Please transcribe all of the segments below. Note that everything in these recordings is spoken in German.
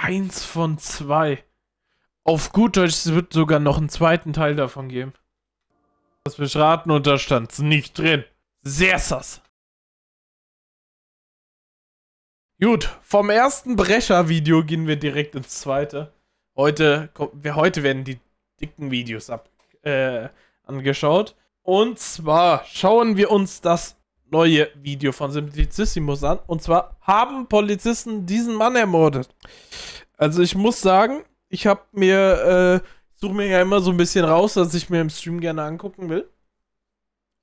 Eins von zwei. Auf gut Deutsch, es wird sogar noch einen zweiten Teil davon geben. Das Beschraten und da stand's nicht drin. Sehr sass. Gut, vom ersten Brecher-Video gehen wir direkt ins zweite. Heute werden die dicken Videos angeschaut. Und zwar schauen wir uns das neue Video von Simplicissimus an. Und zwar haben Polizisten diesen Mann ermordet. Also ich muss sagen, ich habe mir, suche mir ja immer so ein bisschen raus, dass ich mir im Stream gerne angucken will.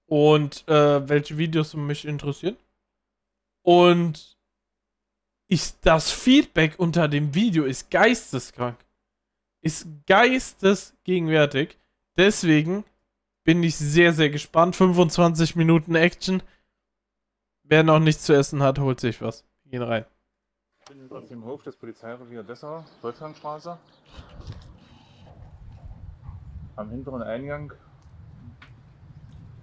Und welche Videos mich interessieren. Und das Feedback unter dem Video ist geisteskrank. Ist geistesgegenwärtig. Deswegen bin ich sehr, sehr gespannt. 25 Minuten Action. Wer noch nichts zu essen hat, holt sich was. Wir gehen rein. Ich bin auf dem Hof des Polizeireviers Dessau, Wolfgangstraße. Am hinteren Eingang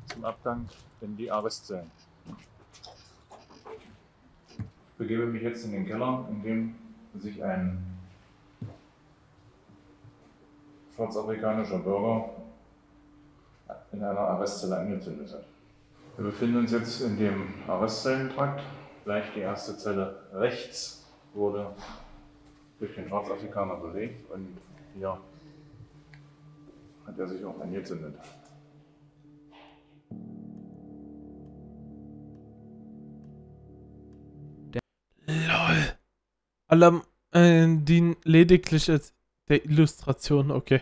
zum Abgang in die Arrestzellen. Ich begebe mich jetzt in den Keller, in dem sich ein schwarzafrikanischer Bürger in einer Arrestzelle angezündet hat. Wir befinden uns jetzt in dem Arrestzellentrakt. Gleich die erste Zelle rechts wurde durch den Schwarzafrikaner belegt und hier hat er sich auch angezündet. LOL! Alarm dienen lediglich als der Illustration, okay.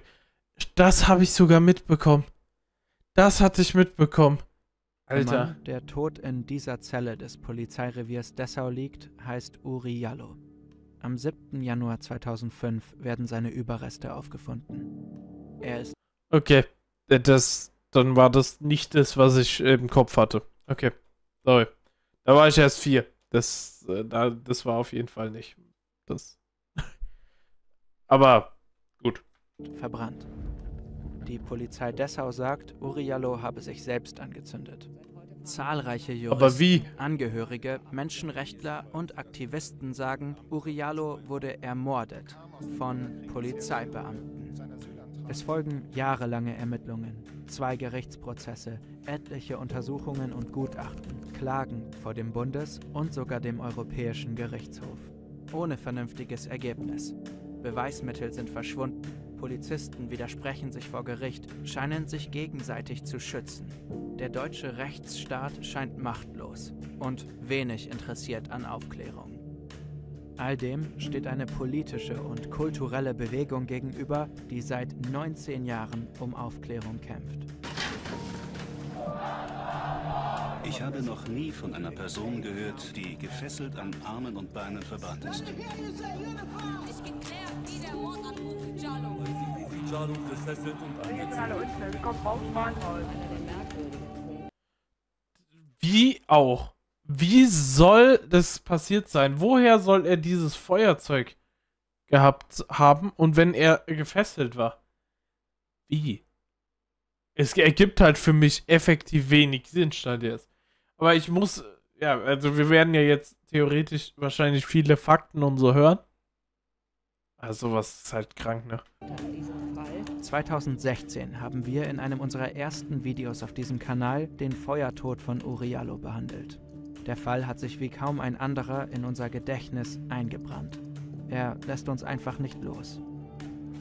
Das habe ich sogar mitbekommen. Das hatte ich mitbekommen. Alter. Der Mann, der tot in dieser Zelle des Polizeireviers Dessau liegt, heißt Oury Jalloh. Am 7. Januar 2005 werden seine Überreste aufgefunden. Er ist... Okay, dann war das nicht das, was ich im Kopf hatte. Okay, sorry. Da war ich erst 4. Das war auf jeden Fall nicht das. Aber gut. Verbrannt. Die Polizei Dessau sagt, Oury Jalloh habe sich selbst angezündet. Zahlreiche Juristen, Angehörige, Menschenrechtler und Aktivisten sagen, Oury Jalloh wurde ermordet von Polizeibeamten. Es folgen jahrelange Ermittlungen, 2 Gerichtsprozesse, etliche Untersuchungen und Gutachten, Klagen vor dem Bundes- und sogar dem Europäischen Gerichtshof. Ohne vernünftiges Ergebnis. Beweismittel sind verschwunden. Polizisten widersprechen sich vor Gericht, scheinen sich gegenseitig zu schützen. Der deutsche Rechtsstaat scheint machtlos und wenig interessiert an Aufklärung. All dem steht eine politische und kulturelle Bewegung gegenüber, die seit 19 Jahren um Aufklärung kämpft. Ich habe noch nie von einer Person gehört, die gefesselt an Armen und Beinen verbannt ist. Ich geklärt, wie der Mord an Oury Jalloh. Oury Jalloh gefesselt und angezogen. Wie auch? Wie soll das passiert sein? Woher soll er dieses Feuerzeug gehabt haben und wenn er gefesselt war? Wie? Es ergibt halt für mich effektiv wenig Sinn, stand jetzt. Aber ich muss, ja, also wir werden ja jetzt theoretisch wahrscheinlich viele Fakten und so hören. Also was ist halt krank, ne? 2016 haben wir in einem unserer ersten Videos auf diesem Kanal den Feuertod von Oury Jalloh behandelt. Der Fall hat sich wie kaum ein anderer in unser Gedächtnis eingebrannt. Er lässt uns einfach nicht los.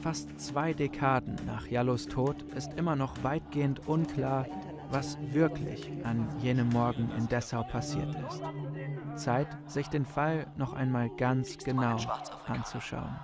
Fast 2 Dekaden nach Jallohs Tod ist immer noch weitgehend unklar, was wirklich an jenem Morgen in Dessau passiert ist. Zeit, sich den Fall noch einmal ganz genau anzuschauen.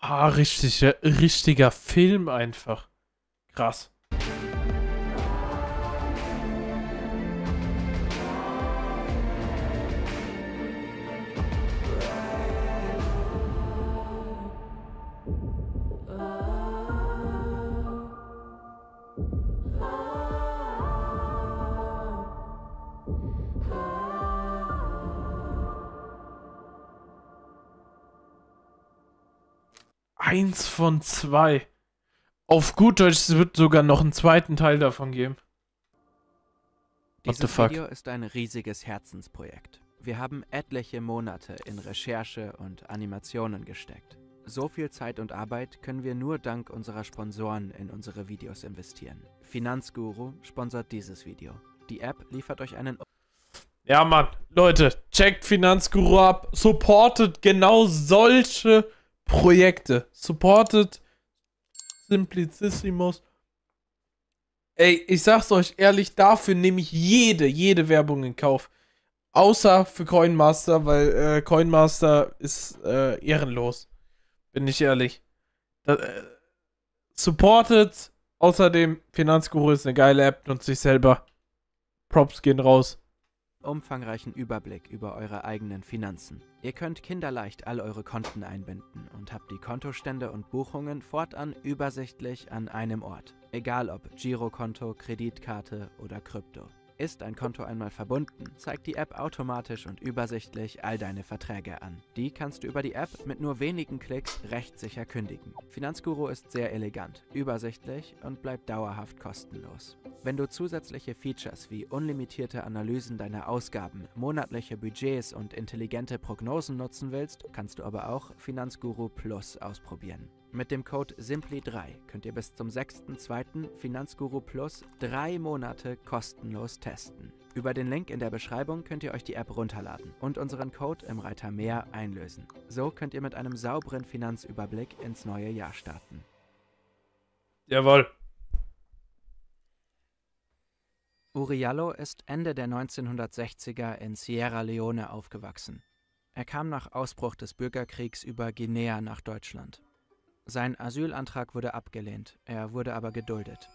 Ah, richtiger Film einfach. Krass. 1 von 2. Auf gut Deutsch, es wird sogar noch einen zweiten Teil davon geben. What the fuck? Dieses Video ist ein riesiges Herzensprojekt. Wir haben etliche Monate in Recherche und Animationen gesteckt. So viel Zeit und Arbeit können wir nur dank unserer Sponsoren in unsere Videos investieren. Finanzguru sponsert dieses Video. Die App liefert euch einen... Ja, Mann. Leute, checkt Finanzguru ab. Supportet genau solche Projekte. Supportet Simplicissimus. Ey, ich sag's euch ehrlich, dafür nehme ich jede Werbung in Kauf. Außer für CoinMaster, weil CoinMaster ist ehrenlos. Bin ich ehrlich. Das, supportet. Außerdem, Finanzguru ist eine geile App, nutzt sich selber. Props gehen raus. Umfangreichen Überblick über eure eigenen Finanzen. Ihr könnt kinderleicht all eure Konten einbinden und habt die Kontostände und Buchungen fortan übersichtlich an einem Ort. Egal ob Girokonto, Kreditkarte oder Krypto. Ist ein Konto einmal verbunden, zeigt die App automatisch und übersichtlich all deine Verträge an. Die kannst du über die App mit nur wenigen Klicks rechtssicher kündigen. Finanzguru ist sehr elegant, übersichtlich und bleibt dauerhaft kostenlos. Wenn du zusätzliche Features wie unlimitierte Analysen deiner Ausgaben, monatliche Budgets und intelligente Prognosen nutzen willst, kannst du aber auch Finanzguru Plus ausprobieren. Mit dem Code SIMPLI3 könnt ihr bis zum 6.2. Finanzguru Plus 3 Monate kostenlos testen. Über den Link in der Beschreibung könnt ihr euch die App runterladen und unseren Code im Reiter Mehr einlösen. So könnt ihr mit einem sauberen Finanzüberblick ins neue Jahr starten. Jawohl. Oury Jalloh ist Ende der 1960er in Sierra Leone aufgewachsen. Er kam nach Ausbruch des Bürgerkriegs über Guinea nach Deutschland. Sein Asylantrag wurde abgelehnt, er wurde aber geduldet.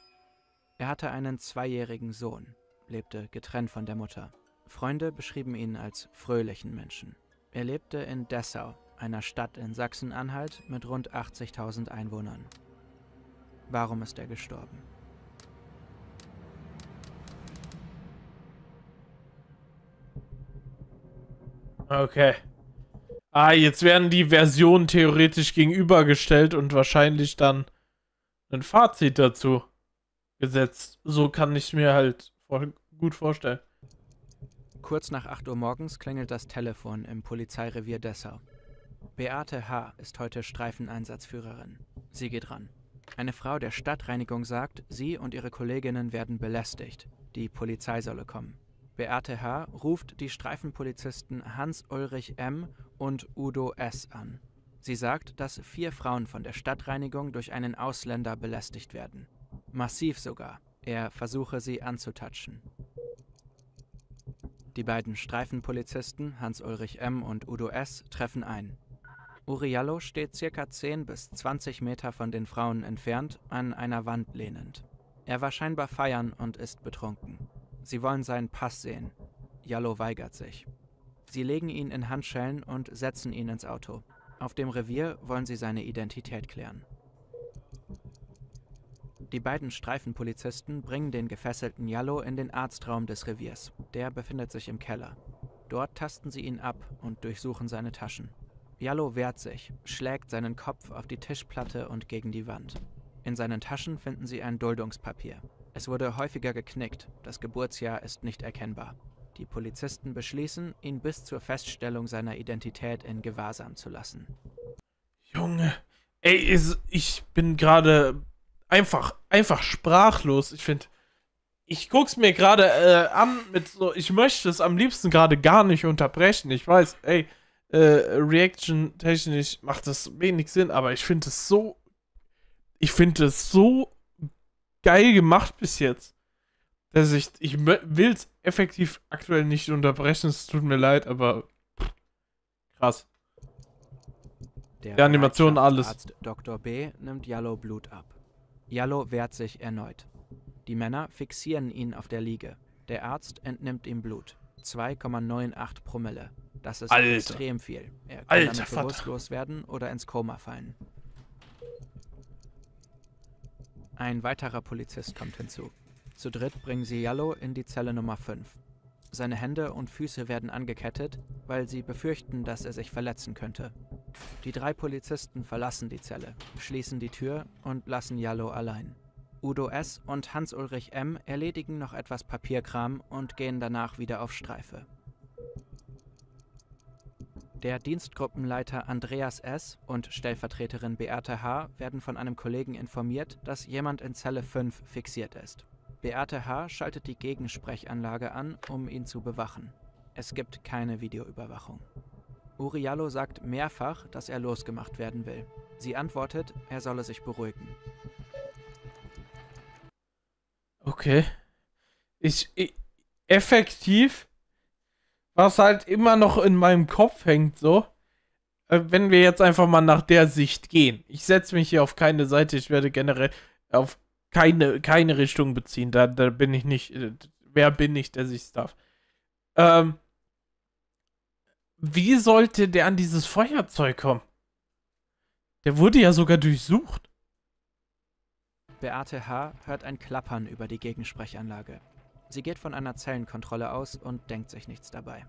Er hatte einen 2-jährigen Sohn, lebte getrennt von der Mutter. Freunde beschrieben ihn als fröhlichen Menschen. Er lebte in Dessau, einer Stadt in Sachsen-Anhalt mit rund 80.000 Einwohnern. Warum ist er gestorben? Okay. Ah, jetzt werden die Versionen theoretisch gegenübergestellt und wahrscheinlich dann ein Fazit dazu gesetzt. So kann ich mir halt gut vorstellen. Kurz nach 8 Uhr morgens klingelt das Telefon im Polizeirevier Dessau. Beate H. ist heute Streifeneinsatzführerin. Sie geht ran. Eine Frau der Stadtreinigung sagt, sie und ihre Kolleginnen werden belästigt. Die Polizei solle kommen. Beate H. ruft die Streifenpolizisten Hans-Ulrich M. und Udo S. an. Sie sagt, dass 4 Frauen von der Stadtreinigung durch einen Ausländer belästigt werden. Massiv sogar. Er versuche, sie anzutatschen. Die beiden Streifenpolizisten Hans-Ulrich M. und Udo S. treffen ein. Oury Jalloh steht ca. 10 bis 20 Meter von den Frauen entfernt, an einer Wand lehnend. Er war scheinbar feiern und ist betrunken. Sie wollen seinen Pass sehen. Jalloh weigert sich. Sie legen ihn in Handschellen und setzen ihn ins Auto. Auf dem Revier wollen sie seine Identität klären. Die beiden Streifenpolizisten bringen den gefesselten Jalloh in den Arztraum des Reviers. Der befindet sich im Keller. Dort tasten sie ihn ab und durchsuchen seine Taschen. Jalloh wehrt sich, schlägt seinen Kopf auf die Tischplatte und gegen die Wand. In seinen Taschen finden sie ein Duldungspapier. Es wurde häufiger geknickt, das Geburtsjahr ist nicht erkennbar. Die Polizisten beschließen, ihn bis zur Feststellung seiner Identität in Gewahrsam zu lassen. Junge, ey, ich bin gerade einfach sprachlos. Ich finde, ich guck's mir gerade an mit so, ich möchte es am liebsten gerade gar nicht unterbrechen. Ich weiß, ey, reaction-technisch macht das wenig Sinn, aber ich finde es so, geil gemacht bis jetzt. Dass ich will es effektiv aktuell nicht unterbrechen, es tut mir leid, aber krass. Der Animation alles. Arzt Dr. B. nimmt Jalloh Blut ab. Jalloh wehrt sich erneut. Die Männer fixieren ihn auf der Liege. Der Arzt entnimmt ihm Blut. 2,98 Promille. Das ist Alter. Extrem viel. Er kann damit bewusstlos werden oder ins Koma fallen. Ein weiterer Polizist kommt hinzu. Zu dritt bringen sie Jalloh in die Zelle Nummer 5. Seine Hände und Füße werden angekettet, weil sie befürchten, dass er sich verletzen könnte. Die drei Polizisten verlassen die Zelle, schließen die Tür und lassen Jalloh allein. Udo S. und Hans-Ulrich M. erledigen noch etwas Papierkram und gehen danach wieder auf Streife. Der Dienstgruppenleiter Andreas S. und Stellvertreterin Beate H. werden von einem Kollegen informiert, dass jemand in Zelle 5 fixiert ist. Beate H. schaltet die Gegensprechanlage an, um ihn zu bewachen. Es gibt keine Videoüberwachung. Oury Jalloh sagt mehrfach, dass er losgemacht werden will. Sie antwortet, er solle sich beruhigen. Okay. Effektiv, was halt immer noch in meinem Kopf hängt, so, wenn wir jetzt einfach mal nach der Sicht gehen. Ich setze mich hier auf keine Seite, ich werde generell auf keine Richtung beziehen, da bin ich nicht, wer bin ich, der sich's darf. Wie sollte der an dieses Feuerzeug kommen? Der wurde ja sogar durchsucht. Beate H. hört ein Klappern über die Gegensprechanlage. Sie geht von einer Zellenkontrolle aus und denkt sich nichts dabei.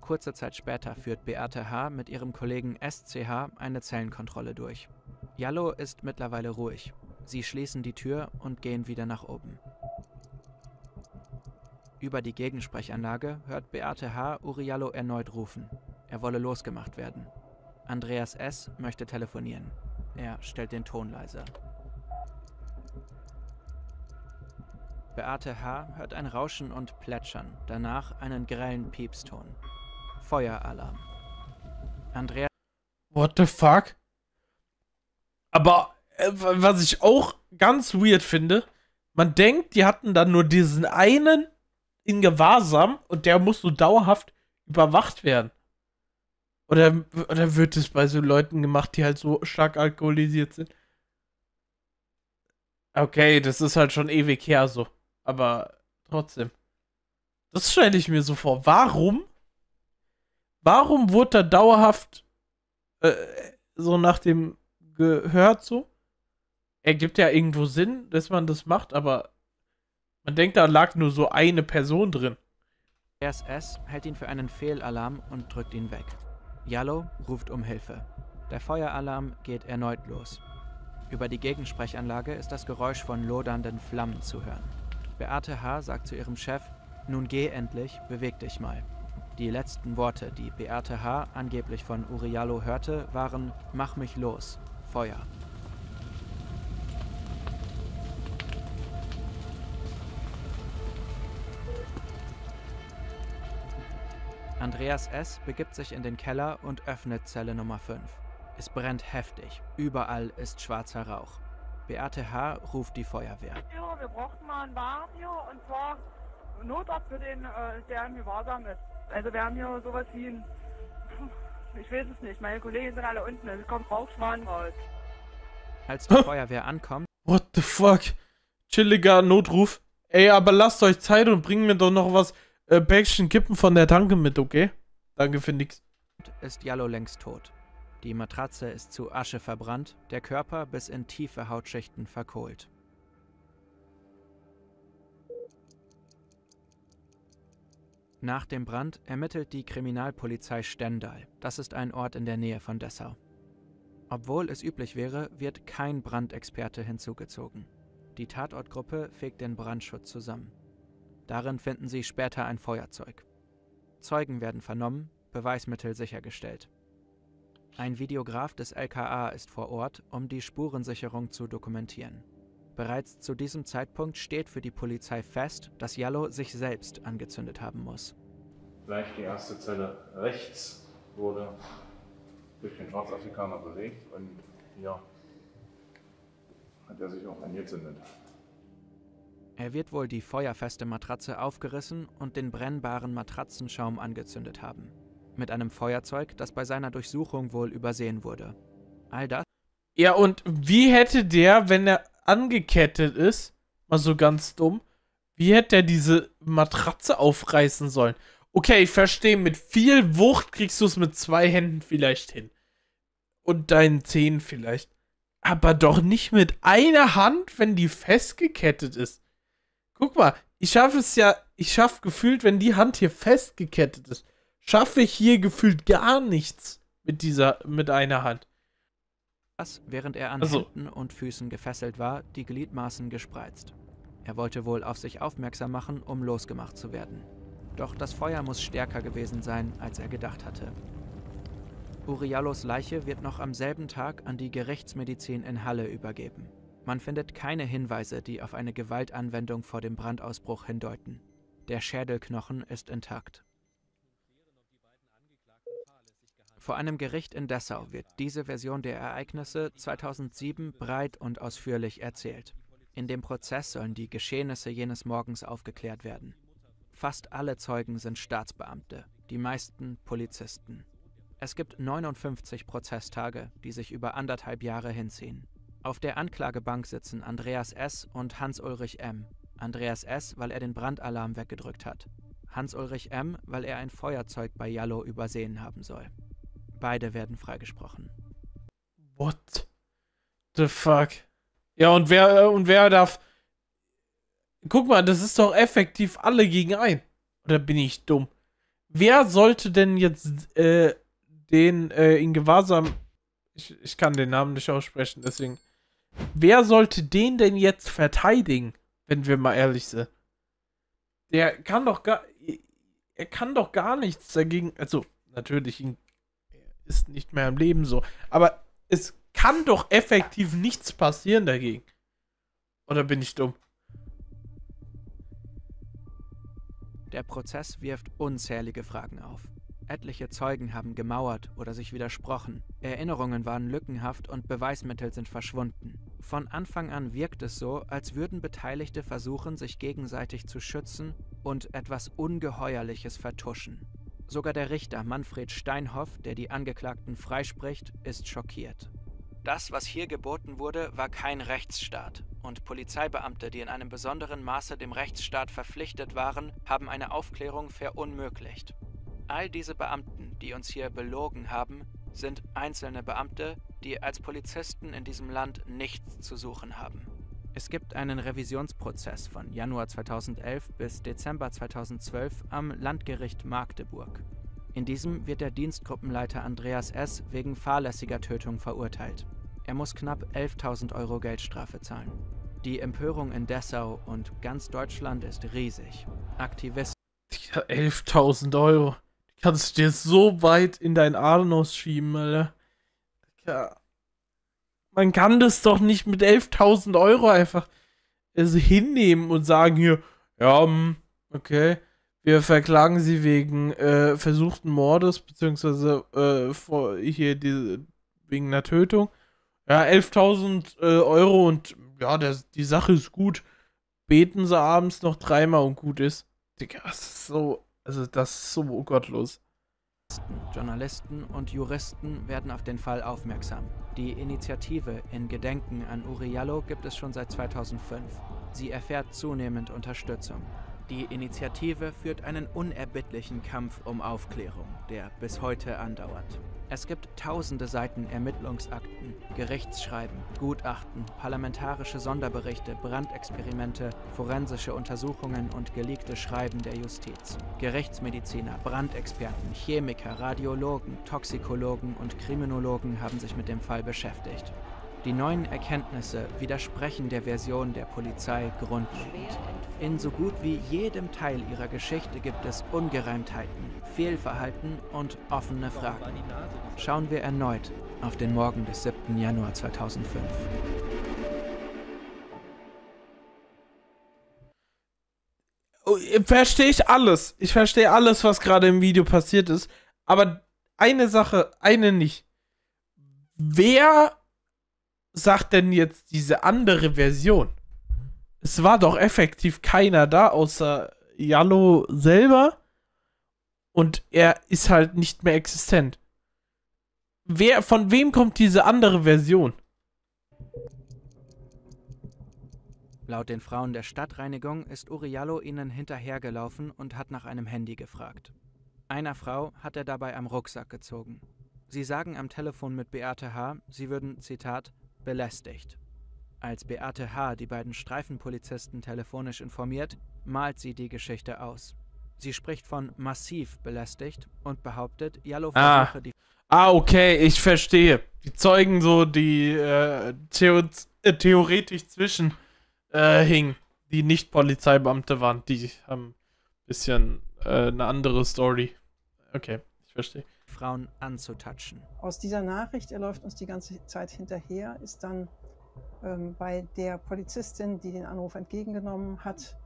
Kurze Zeit später führt Beate H. mit ihrem Kollegen SCH eine Zellenkontrolle durch. Jalloh ist mittlerweile ruhig. Sie schließen die Tür und gehen wieder nach oben. Über die Gegensprechanlage hört Beate H. Oury Jalloh erneut rufen. Er wolle losgemacht werden. Andreas S. möchte telefonieren. Er stellt den Ton leiser. Beate H. hört ein Rauschen und Plätschern, danach einen grellen Piepston. Feueralarm. Andreas... What the fuck? Aber was ich auch ganz weird finde, man denkt, die hatten dann nur diesen einen in Gewahrsam und der muss so dauerhaft überwacht werden. Oder wird es bei so Leuten gemacht, die halt so stark alkoholisiert sind? Okay, das ist halt schon ewig her so. Aber trotzdem. Das stelle ich mir so vor. Warum wurde da dauerhaft so nach dem gehört so? Ergibt ja irgendwo Sinn, dass man das macht, aber man denkt, da lag nur so eine Person drin. RSS hält ihn für einen Fehlalarm und drückt ihn weg. Jalloh ruft um Hilfe. Der Feueralarm geht erneut los. Über die Gegensprechanlage ist das Geräusch von lodernden Flammen zu hören. Beate H. sagt zu ihrem Chef, nun geh endlich, beweg dich mal. Die letzten Worte, die Beate H. angeblich von Oury Jalloh hörte, waren, mach mich los, Feuer. Andreas S. begibt sich in den Keller und öffnet Zelle Nummer 5. Es brennt heftig. Überall ist schwarzer Rauch. Beate H. ruft die Feuerwehr. Ja, wir brauchen mal einen Wagen hier, und zwar einen Notarzt für den, der in Gewahrsam ist. Also wir haben hier sowas wie ein... Ich weiß es nicht, meine Kollegen sind alle unten, es kommt Rauchschwaden raus. Als die Feuerwehr ankommt... What the fuck? Chilliger Notruf. Ey, aber lasst euch Zeit und bringt mir doch noch was... Päckchen Kippen von der Tanke mit, okay? Danke für nix. Ist Jalloh längst tot. Die Matratze ist zu Asche verbrannt, der Körper bis in tiefe Hautschichten verkohlt. Nach dem Brand ermittelt die Kriminalpolizei Stendal. Das ist ein Ort in der Nähe von Dessau. Obwohl es üblich wäre, wird kein Brandexperte hinzugezogen. Die Tatortgruppe fegt den Brandschutz zusammen. Darin finden sie später ein Feuerzeug. Zeugen werden vernommen, Beweismittel sichergestellt. Ein Videograf des LKA ist vor Ort, um die Spurensicherung zu dokumentieren. Bereits zu diesem Zeitpunkt steht für die Polizei fest, dass Jalloh sich selbst angezündet haben muss. Gleich die erste Zelle rechts wurde durch den Schwarzafrikaner bewegt und ja, hat er sich auch angezündet. Er wird wohl die feuerfeste Matratze aufgerissen und den brennbaren Matratzenschaum angezündet haben. Mit einem Feuerzeug, das bei seiner Durchsuchung wohl übersehen wurde. All das... Ja, und wie hätte der, wenn er angekettet ist, mal so ganz dumm, wie hätte er diese Matratze aufreißen sollen? Okay, ich verstehe, mit viel Wucht kriegst du es mit 2 Händen vielleicht hin. Und deinen Zehen vielleicht. Aber doch nicht mit einer Hand, wenn die festgekettet ist. Guck mal, ich schaffe gefühlt, wenn die Hand hier festgekettet ist, schaffe ich hier gefühlt gar nichts mit einer Hand. Während er an Händen und Füßen gefesselt war, die Gliedmaßen gespreizt. Er wollte wohl auf sich aufmerksam machen, um losgemacht zu werden. Doch das Feuer muss stärker gewesen sein, als er gedacht hatte. Oury Jallohs Leiche wird noch am selben Tag an die Gerichtsmedizin in Halle übergeben. Man findet keine Hinweise, die auf eine Gewaltanwendung vor dem Brandausbruch hindeuten. Der Schädelknochen ist intakt. Vor einem Gericht in Dessau wird diese Version der Ereignisse 2007 breit und ausführlich erzählt. In dem Prozess sollen die Geschehnisse jenes Morgens aufgeklärt werden. Fast alle Zeugen sind Staatsbeamte, die meisten Polizisten. Es gibt 59 Prozesstage, die sich über 1,5 Jahre hinziehen. Auf der Anklagebank sitzen Andreas S. und Hans-Ulrich M. Andreas S., weil er den Brandalarm weggedrückt hat. Hans-Ulrich M., weil er ein Feuerzeug bei Jalloh übersehen haben soll. Beide werden freigesprochen. What the fuck? Ja, und wer darf... Guck mal, das ist doch effektiv alle gegen einen. Oder bin ich dumm? Wer sollte denn jetzt in Gewahrsam... Ich kann den Namen nicht aussprechen, deswegen... Wer sollte den denn jetzt verteidigen, wenn wir mal ehrlich sind? Der kann doch gar... Er kann doch gar nichts dagegen... Also, natürlich ist nicht mehr am Leben so. Aber es kann doch effektiv nichts passieren dagegen. Oder bin ich dumm? Der Prozess wirft unzählige Fragen auf. Etliche Zeugen haben gemauert oder sich widersprochen. Erinnerungen waren lückenhaft und Beweismittel sind verschwunden. Von Anfang an wirkt es so, als würden Beteiligte versuchen, sich gegenseitig zu schützen und etwas Ungeheuerliches vertuschen. Sogar der Richter Manfred Steinhoff, der die Angeklagten freispricht, ist schockiert. Das, was hier geboten wurde, war kein Rechtsstaat. Und Polizeibeamte, die in einem besonderen Maße dem Rechtsstaat verpflichtet waren, haben eine Aufklärung verunmöglicht. All diese Beamten, die uns hier belogen haben, sind einzelne Beamte, die als Polizisten in diesem Land nichts zu suchen haben. Es gibt einen Revisionsprozess von Januar 2011 bis Dezember 2012 am Landgericht Magdeburg. In diesem wird der Dienstgruppenleiter Andreas S. wegen fahrlässiger Tötung verurteilt. Er muss knapp 11.000 € Geldstrafe zahlen. Die Empörung in Dessau und ganz Deutschland ist riesig. Aktivisten... 11.000 €. Die kannst du dir so weit in deinen Arnos schieben, Alter. Ja. Man kann das doch nicht mit 11.000 € einfach hinnehmen und sagen hier, ja, okay. Wir verklagen sie wegen versuchten Mordes, beziehungsweise wegen einer Tötung. Ja, 11.000 € und ja, die Sache ist gut. Beten sie abends noch dreimal und gut ist. Digga, das ist so gottlos. Journalisten und Juristen werden auf den Fall aufmerksam. Die Initiative in Gedenken an Oury Jalloh gibt es schon seit 2005. Sie erfährt zunehmend Unterstützung. Die Initiative führt einen unerbittlichen Kampf um Aufklärung, der bis heute andauert. Es gibt tausende Seiten Ermittlungsakten, Gerichtsschreiben, Gutachten, parlamentarische Sonderberichte, Brandexperimente, forensische Untersuchungen und geleakte Schreiben der Justiz. Gerichtsmediziner, Brandexperten, Chemiker, Radiologen, Toxikologen und Kriminologen haben sich mit dem Fall beschäftigt. Die neuen Erkenntnisse widersprechen der Version der Polizei grundlegend. In so gut wie jedem Teil ihrer Geschichte gibt es Ungereimtheiten, Fehlverhalten und offene Fragen. Schauen wir erneut auf den Morgen des 7. Januar 2005. Verstehe ich alles. Ich verstehe alles, was gerade im Video passiert ist. Aber eine Sache, eine nicht. Wer sagt denn jetzt diese andere Version? Es war doch effektiv keiner da, außer Jalloh selber. Und er ist halt nicht mehr existent. Von wem kommt diese andere Version? Laut den Frauen der Stadtreinigung ist Oury Jalloh ihnen hinterhergelaufen und hat nach einem Handy gefragt. Einer Frau hat er dabei am Rucksack gezogen. Sie sagen am Telefon mit Beate H., sie würden, Zitat, belästigt. Als Beate H. die beiden Streifenpolizisten telefonisch informiert, malt sie die Geschichte aus. Sie spricht von massiv belästigt und behauptet, Jalloh versuche die... Ah, okay, ich verstehe. Die Zeugen so, die theoretisch zwischen hingen, die nicht Polizeibeamte waren, die haben ein bisschen eine andere Story. Okay, ich verstehe. Frauen anzutatschen. Aus dieser Nachricht, er läuft uns die ganze Zeit hinterher, ist dann bei der Polizistin, die den Anruf entgegengenommen hat,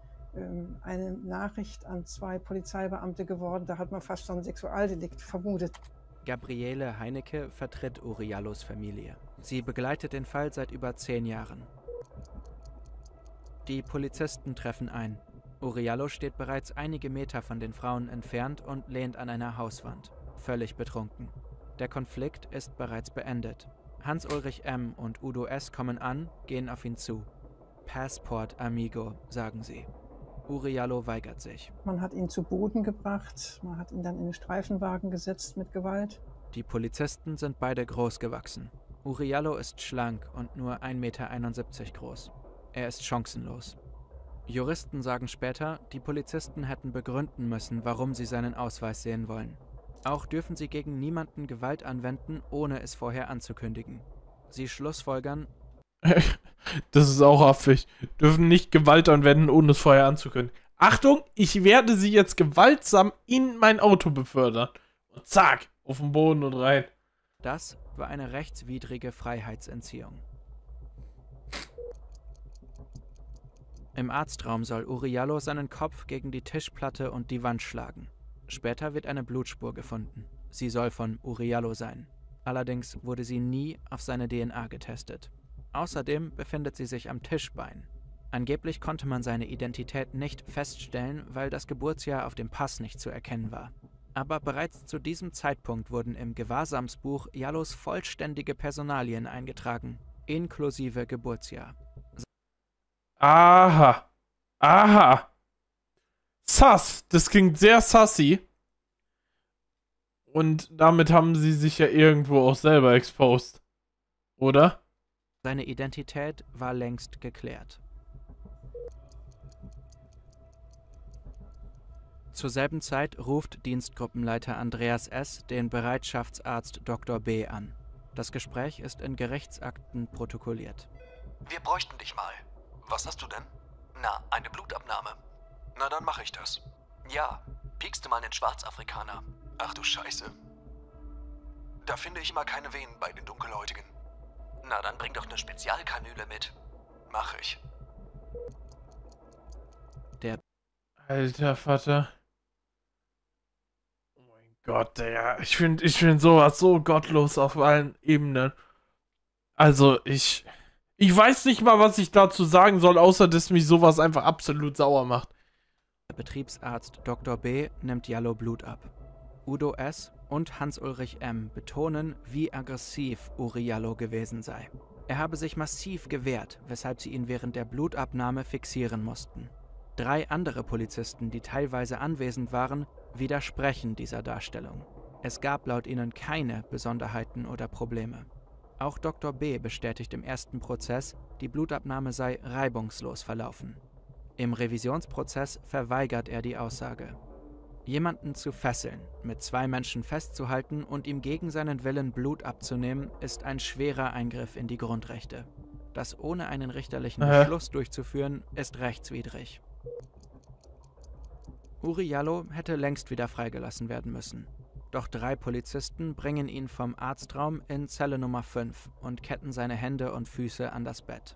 eine Nachricht an zwei Polizeibeamte geworden. Da hat man fast schon ein Sexualdelikt vermutet. Gabriele Heinecke vertritt Oury Jallohs Familie. Sie begleitet den Fall seit über 10 Jahren. Die Polizisten treffen ein. Oury Jalloh steht bereits einige Meter von den Frauen entfernt und lehnt an einer Hauswand, völlig betrunken. Der Konflikt ist bereits beendet. Hans-Ulrich M. und Udo S. kommen an, gehen auf ihn zu. Passport, amigo, sagen sie. Oury Jalloh weigert sich. Man hat ihn zu Boden gebracht, man hat ihn dann in den Streifenwagen gesetzt mit Gewalt. Die Polizisten sind beide groß gewachsen. Oury Jalloh ist schlank und nur 1,71 Meter groß. Er ist chancenlos. Juristen sagen später, die Polizisten hätten begründen müssen, warum sie seinen Ausweis sehen wollen. Auch dürfen sie gegen niemanden Gewalt anwenden, ohne es vorher anzukündigen. Sie schlussfolgern... Das ist auch affig. Dürfen nicht Gewalt anwenden, ohne es vorher anzukündigen. Achtung, ich werde sie jetzt gewaltsam in mein Auto befördern. Und zack, auf den Boden und rein. Das war eine rechtswidrige Freiheitsentziehung. Im Arztraum soll Oury Jalloh seinen Kopf gegen die Tischplatte und die Wand schlagen. Später wird eine Blutspur gefunden. Sie soll von Oury Jalloh sein. Allerdings wurde sie nie auf seine DNA getestet. Außerdem befindet sie sich am Tischbein. Angeblich konnte man seine Identität nicht feststellen, weil das Geburtsjahr auf dem Pass nicht zu erkennen war. Aber bereits zu diesem Zeitpunkt wurden im Gewahrsamsbuch Jallohs vollständige Personalien eingetragen, inklusive Geburtsjahr. Aha. Aha. Sass. Das klingt sehr sassy. Und damit haben sie sich ja irgendwo auch selber exposed. Oder? Seine Identität war längst geklärt. Zur selben Zeit ruft Dienstgruppenleiter Andreas S. den Bereitschaftsarzt Dr. B. an. Das Gespräch ist in Gerichtsakten protokolliert. Wir bräuchten dich mal. Was hast du denn? Na, eine Blutabnahme. Na, dann mache ich das. Ja, piekst du mal den Schwarzafrikaner. Ach du Scheiße. Da finde ich immer keine Venen bei den Dunkelhäutigen. Na, dann bring doch eine Spezialkanüle mit. Mach ich. Der... Alter Vater. Oh mein Gott, Digga. Ich find sowas so gottlos auf allen Ebenen. Also, ich weiß nicht mal, was ich dazu sagen soll, außer dass mich sowas einfach absolut sauer macht. Der Betriebsarzt Dr. B. nimmt Jalloh Blut ab. Udo S. und Hans-Ulrich M. betonen, wie aggressiv Oury Jalloh gewesen sei. Er habe sich massiv gewehrt, weshalb sie ihn während der Blutabnahme fixieren mussten. 3 andere Polizisten, die teilweise anwesend waren, widersprechen dieser Darstellung. Es gab laut ihnen keine Besonderheiten oder Probleme. Auch Dr. B. bestätigt im ersten Prozess, die Blutabnahme sei reibungslos verlaufen. Im Revisionsprozess verweigert er die Aussage. Jemanden zu fesseln, mit 2 Menschen festzuhalten und ihm gegen seinen Willen Blut abzunehmen, ist ein schwerer Eingriff in die Grundrechte. Das ohne einen richterlichen Beschluss durchzuführen, ist rechtswidrig. Oury Jalloh hätte längst wieder freigelassen werden müssen. Doch 3 Polizisten bringen ihn vom Arztraum in Zelle Nummer 5 und ketten seine Hände und Füße an das Bett.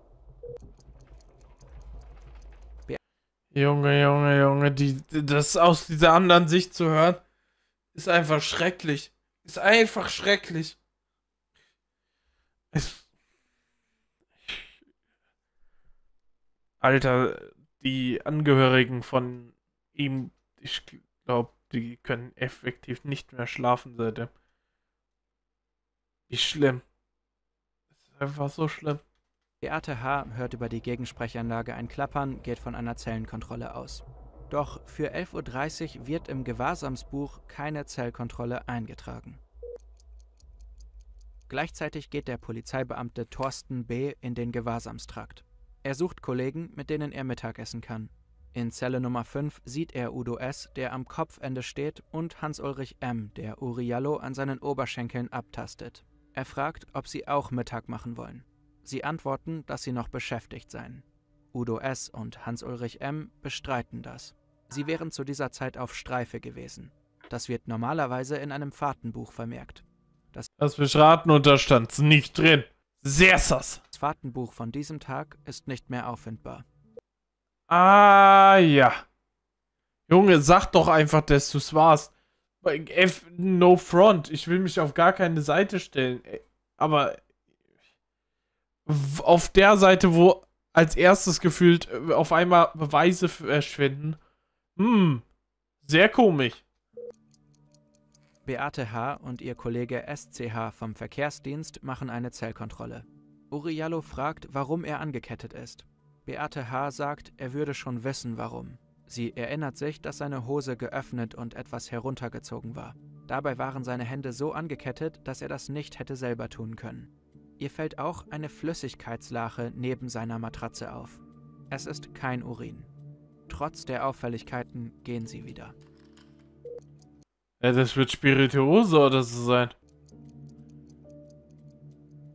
Junge, Junge, Junge, das aus dieser anderen Sicht zu hören, ist einfach schrecklich. Ist einfach schrecklich. Alter, die Angehörigen von ihm, ich glaube, die können effektiv nicht mehr schlafen seitdem. Wie schlimm. Das ist einfach so schlimm. Beate H. hört über die Gegensprechanlage ein Klappern, geht von einer Zellenkontrolle aus. Doch für 11:30 Uhr wird im Gewahrsamsbuch keine Zellkontrolle eingetragen. Gleichzeitig geht der Polizeibeamte Thorsten B. in den Gewahrsamstrakt. Er sucht Kollegen, mit denen er Mittagessen kann. In Zelle Nummer 5 sieht er Udo S., der am Kopfende steht, und Hans-Ulrich M., der Oury Jalloh an seinen Oberschenkeln abtastet. Er fragt, ob sie auch Mittag machen wollen. Sie antworten, dass sie noch beschäftigt seien. Udo S. und Hans-Ulrich M. bestreiten das. Sie wären zu dieser Zeit auf Streife gewesen. Das wird normalerweise in einem Fahrtenbuch vermerkt. Das Beschraten unterstand nicht drin. Sehr sass. Das Fahrtenbuch von diesem Tag ist nicht mehr auffindbar. Ah, ja. Junge, sag doch einfach, dass du's warst. No front. Ich will mich auf gar keine Seite stellen. Aber auf der Seite, wo als erstes gefühlt auf einmal Beweise verschwinden. Sehr komisch. Beate H. und ihr Kollege SCH vom Verkehrsdienst machen eine Zellkontrolle. Oury Jalloh fragt, warum er angekettet ist. Beate H. sagt, er würde schon wissen, warum. Sie erinnert sich, dass seine Hose geöffnet und etwas heruntergezogen war. Dabei waren seine Hände so angekettet, dass er das nicht hätte selber tun können. Ihr fällt auch eine Flüssigkeitslache neben seiner Matratze auf. Es ist kein Urin. Trotz der Auffälligkeiten gehen sie wieder. Ja, das wird Spirituose oder so sein.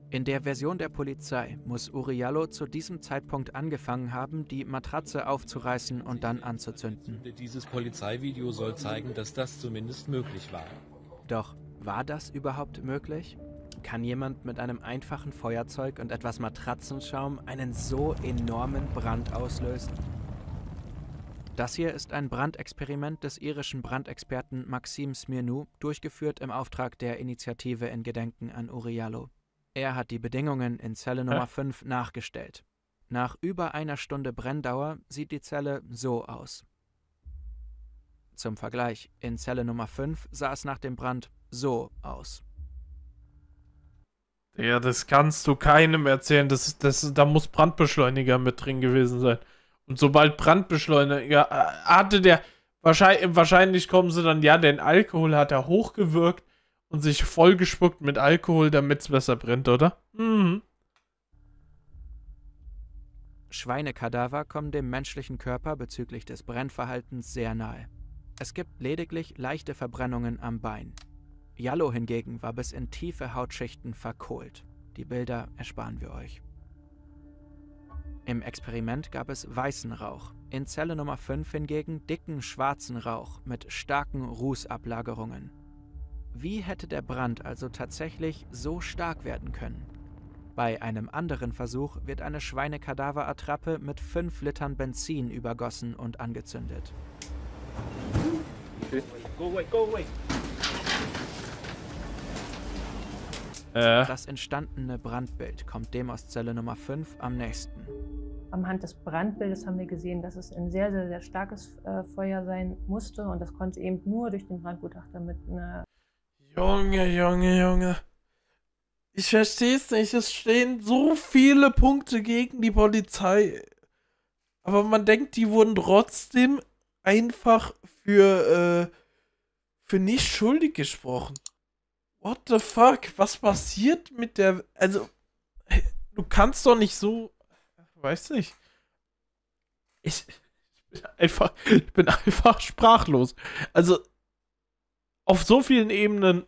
In der Version der Polizei muss Oury Jalloh zu diesem Zeitpunkt angefangen haben, die Matratze aufzureißen und dann anzuzünden. Dieses Polizeivideo soll zeigen, dass das zumindest möglich war. Doch war das überhaupt möglich? Kann jemand mit einem einfachen Feuerzeug und etwas Matratzenschaum einen so enormen Brand auslösen? Das hier ist ein Brandexperiment des irischen Brandexperten Maksym Smirnou, durchgeführt im Auftrag der Initiative in Gedenken an Oury Jalloh. Er hat die Bedingungen in Zelle Nummer 5 nachgestellt. Nach über einer Stunde Brenndauer sieht die Zelle so aus. Zum Vergleich, in Zelle Nummer 5 sah es nach dem Brand so aus. Ja, das kannst du keinem erzählen. Da muss Brandbeschleuniger mit drin gewesen sein. Und sobald Brandbeschleuniger hatte der... Wahrscheinlich kommen sie dann, ja, den Alkohol hat er hochgewirkt. Und sich vollgespuckt mit Alkohol, damit es besser brennt, oder? Mhm. Schweinekadaver kommen dem menschlichen Körper bezüglich des Brennverhaltens sehr nahe. Es gibt lediglich leichte Verbrennungen am Bein. Jalloh hingegen war bis in tiefe Hautschichten verkohlt. Die Bilder ersparen wir euch. Im Experiment gab es weißen Rauch. In Zelle Nummer 5 hingegen dicken schwarzen Rauch mit starken Rußablagerungen. Wie hätte der Brand also tatsächlich so stark werden können? Bei einem anderen Versuch wird eine Schweinekadaverattrappe mit 5 Litern Benzin übergossen und angezündet. Das entstandene Brandbild kommt dem aus Zelle Nummer 5 am nächsten. Anhand des Brandbildes haben wir gesehen, dass es ein sehr, sehr, sehr starkes Feuer sein musste und das konnte eben nur durch den Brandgutachter mit einer... Junge, Junge, Junge. Ich verstehe es nicht. Es stehen so viele Punkte gegen die Polizei. Aber man denkt, die wurden trotzdem einfach für nicht schuldig gesprochen. What the fuck? Was passiert mit der... Also, du kannst doch nicht so... Weiß nicht. Ich bin einfach sprachlos. Also... Auf so vielen Ebenen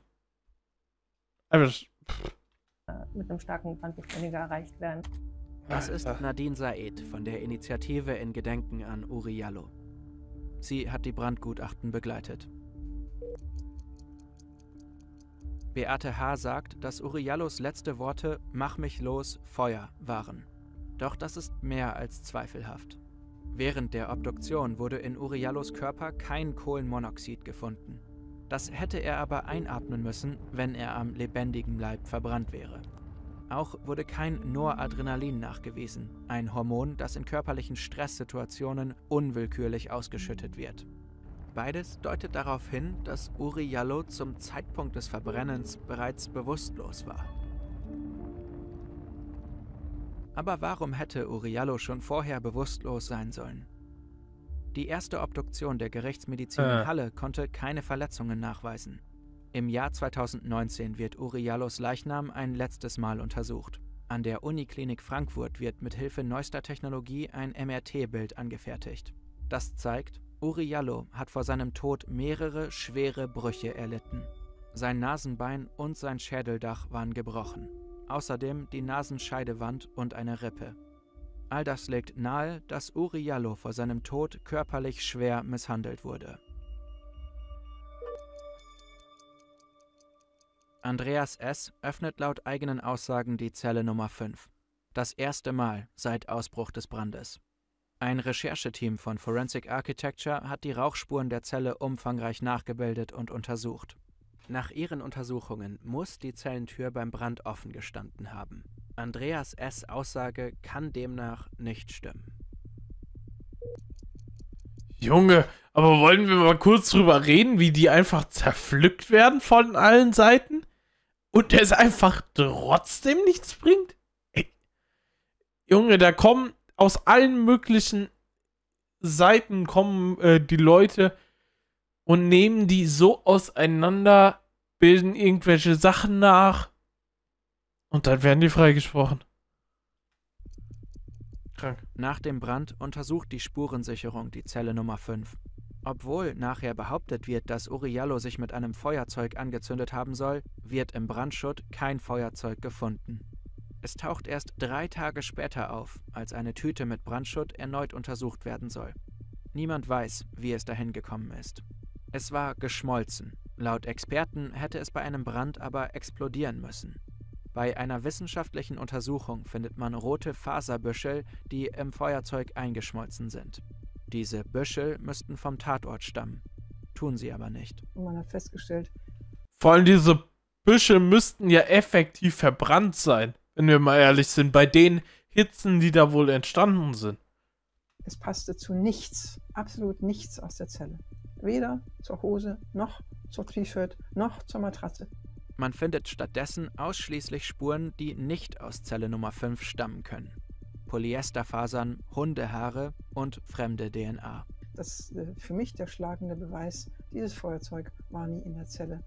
mit einem starken Brandbeschleuniger erreicht werden. Das ist Nadine Saed von der Initiative in Gedenken an Oury Jalloh. Sie hat die Brandgutachten begleitet. Beate H. sagt, dass Oury Jallohs letzte Worte "Mach mich los, Feuer" waren. Doch das ist mehr als zweifelhaft. Während der Obduktion wurde in Oury Jallohs Körper kein Kohlenmonoxid gefunden. Das hätte er aber einatmen müssen, wenn er am lebendigen Leib verbrannt wäre. Auch wurde kein Noradrenalin nachgewiesen, ein Hormon, das in körperlichen Stresssituationen unwillkürlich ausgeschüttet wird. Beides deutet darauf hin, dass Oury Jalloh zum Zeitpunkt des Verbrennens bereits bewusstlos war. Aber warum hätte Oury Jalloh schon vorher bewusstlos sein sollen? Die erste Obduktion der Gerichtsmedizin in Halle konnte keine Verletzungen nachweisen. Im Jahr 2019 wird Oury Jallohs Leichnam ein letztes Mal untersucht. An der Uniklinik Frankfurt wird mithilfe neuester Technologie ein MRT-Bild angefertigt. Das zeigt, Oury Jalloh hat vor seinem Tod mehrere schwere Brüche erlitten. Sein Nasenbein und sein Schädeldach waren gebrochen. Außerdem die Nasenscheidewand und eine Rippe. All das legt nahe, dass Oury Jalloh vor seinem Tod körperlich schwer misshandelt wurde. Andreas S. öffnet laut eigenen Aussagen die Zelle Nummer 5. Das erste Mal seit Ausbruch des Brandes. Ein Rechercheteam von Forensic Architecture hat die Rauchspuren der Zelle umfangreich nachgebildet und untersucht. Nach ihren Untersuchungen muss die Zellentür beim Brand offen gestanden haben. Andreas S. Aussage kann demnach nicht stimmen. Junge, aber wollen wir mal kurz drüber reden, wie die einfach zerpflückt werden von allen Seiten? Und es einfach trotzdem nichts bringt? Ey. Junge, da kommen aus allen möglichen Seiten kommen die Leute und nehmen die so auseinander, bilden irgendwelche Sachen nach und dann werden die freigesprochen. Krank. Nach dem Brand untersucht die Spurensicherung die Zelle Nummer 5. Obwohl nachher behauptet wird, dass Oury Jalloh sich mit einem Feuerzeug angezündet haben soll, wird im Brandschutt kein Feuerzeug gefunden. Es taucht erst 3 Tage später auf, als eine Tüte mit Brandschutt erneut untersucht werden soll. Niemand weiß, wie es dahin gekommen ist. Es war geschmolzen. Laut Experten hätte es bei einem Brand aber explodieren müssen. Bei einer wissenschaftlichen Untersuchung findet man rote Faserbüschel, die im Feuerzeug eingeschmolzen sind. Diese Büschel müssten vom Tatort stammen. Tun sie aber nicht. Man hat festgestellt. Vor allem diese Büschel müssten ja effektiv verbrannt sein. Wenn wir mal ehrlich sind, bei den Hitzen, die da wohl entstanden sind. Es passte zu nichts, absolut nichts aus der Zelle. Weder zur Hose, noch zum T-Shirt, noch zur Matratze. Man findet stattdessen ausschließlich Spuren, die nicht aus Zelle Nummer 5 stammen können. Polyesterfasern, Hundehaare und fremde DNA. Das ist für mich der schlagende Beweis, dieses Feuerzeug war nie in der Zelle.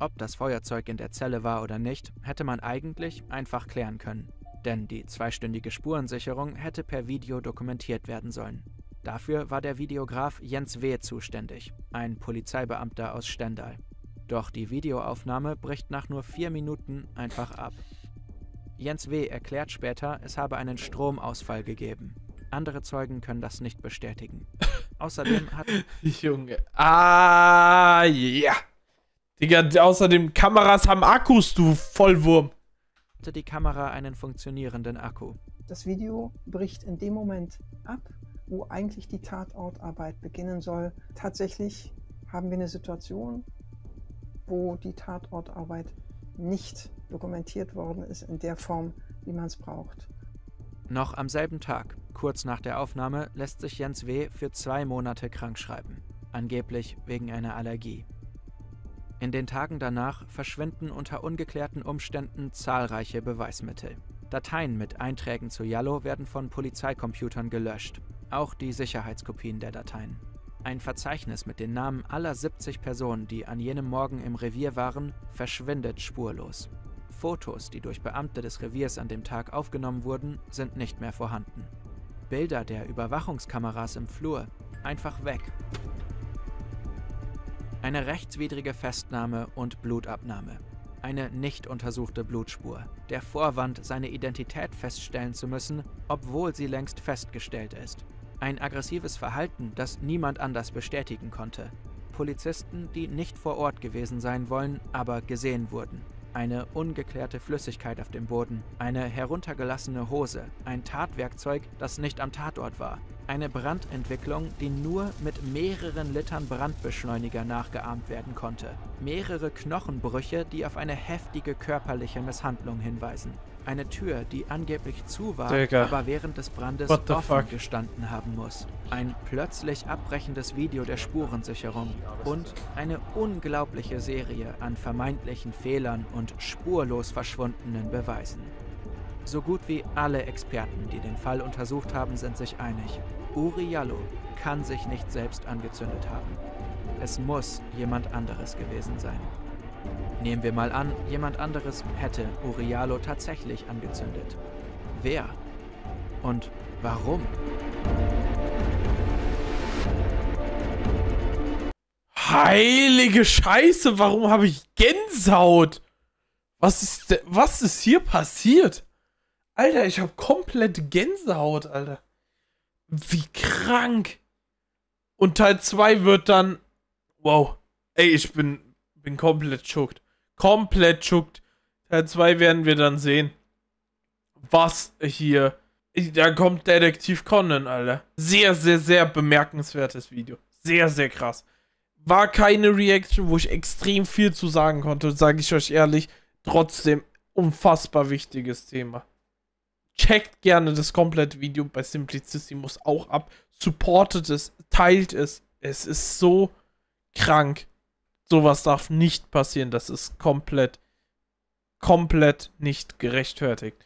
Ob das Feuerzeug in der Zelle war oder nicht, hätte man eigentlich einfach klären können. Denn die 2-stündige Spurensicherung hätte per Video dokumentiert werden sollen. Dafür war der Videograf Jens Weh zuständig, ein Polizeibeamter aus Stendal. Doch die Videoaufnahme bricht nach nur 4 Minuten einfach ab. Jens Weh erklärt später, es habe einen Stromausfall gegeben. Andere Zeugen können das nicht bestätigen. Außerdem hat... Junge... Ah, ja... Yeah. Digga, außerdem, Kameras haben Akkus, du Vollwurm. Hatte die Kamera einen funktionierenden Akku. Das Video bricht in dem Moment ab, wo eigentlich die Tatortarbeit beginnen soll. Tatsächlich haben wir eine Situation, wo die Tatortarbeit nicht dokumentiert worden ist in der Form, wie man es braucht. Noch am selben Tag, kurz nach der Aufnahme, lässt sich Jens Weh für 2 Monate krankschreiben. Angeblich wegen einer Allergie. In den Tagen danach verschwinden unter ungeklärten Umständen zahlreiche Beweismittel. Dateien mit Einträgen zu Jalloh werden von Polizeicomputern gelöscht, auch die Sicherheitskopien der Dateien. Ein Verzeichnis mit den Namen aller 70 Personen, die an jenem Morgen im Revier waren, verschwindet spurlos. Fotos, die durch Beamte des Reviers an dem Tag aufgenommen wurden, sind nicht mehr vorhanden. Bilder der Überwachungskameras im Flur, einfach weg. Eine rechtswidrige Festnahme und Blutabnahme. Eine nicht untersuchte Blutspur. Der Vorwand, seine Identität feststellen zu müssen, obwohl sie längst festgestellt ist. Ein aggressives Verhalten, das niemand anders bestätigen konnte. Polizisten, die nicht vor Ort gewesen sein wollen, aber gesehen wurden. Eine ungeklärte Flüssigkeit auf dem Boden. Eine heruntergelassene Hose. Ein Tatwerkzeug, das nicht am Tatort war. Eine Brandentwicklung, die nur mit mehreren Litern Brandbeschleuniger nachgeahmt werden konnte. Mehrere Knochenbrüche, die auf eine heftige körperliche Misshandlung hinweisen. Eine Tür, die angeblich zu war, Digga, aber während des Brandes offen gestanden haben muss. Ein plötzlich abbrechendes Video der Spurensicherung und eine unglaubliche Serie an vermeintlichen Fehlern und spurlos verschwundenen Beweisen. So gut wie alle Experten, die den Fall untersucht haben, sind sich einig. Oury Jalloh kann sich nicht selbst angezündet haben. Es muss jemand anderes gewesen sein. Nehmen wir mal an, jemand anderes hätte Oury Jalloh tatsächlich angezündet. Wer? Und warum? Heilige Scheiße, warum habe ich Gänsehaut? Was ist hier passiert? Alter, ich habe komplett Gänsehaut, Alter. Wie krank. Und Teil 2 wird dann... Wow. Ey, ich bin komplett schockt. Komplett schockt. Teil 2 werden wir dann sehen. Was hier... Da kommt Detektiv Conan, Alter. Sehr, sehr, sehr bemerkenswertes Video. Sehr, sehr krass. War keine Reaction, wo ich extrem viel zu sagen konnte, sage ich euch ehrlich. Trotzdem, unfassbar wichtiges Thema. Checkt gerne das komplette Video bei Simplicissimus auch ab. Supportet es, teilt es. Es ist so krank. Sowas darf nicht passieren. Das ist komplett nicht gerechtfertigt.